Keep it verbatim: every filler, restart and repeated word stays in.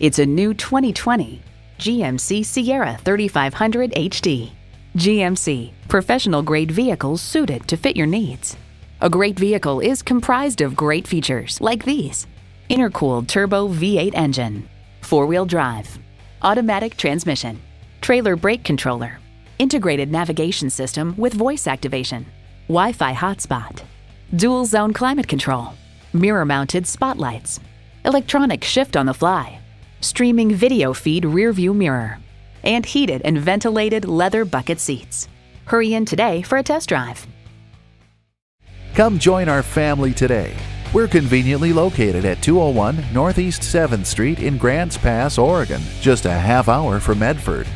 It's a new twenty twenty G M C Sierra thirty-five hundred H D. G M C, professional-grade vehicles suited to fit your needs. A great vehicle is comprised of great features like these: intercooled turbo V eight engine, four-wheel drive, automatic transmission, trailer brake controller, integrated navigation system with voice activation, Wi-Fi hotspot, dual zone climate control, mirror-mounted spotlights, electronic shift on the fly, streaming video feed rear view mirror, and heated and ventilated leather bucket seats. Hurry in today for a test drive. Come join our family today. We're conveniently located at two oh one Northeast seventh Street in Grants Pass, Oregon, just a half hour from Medford.